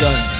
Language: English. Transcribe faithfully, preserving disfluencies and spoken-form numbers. Guns.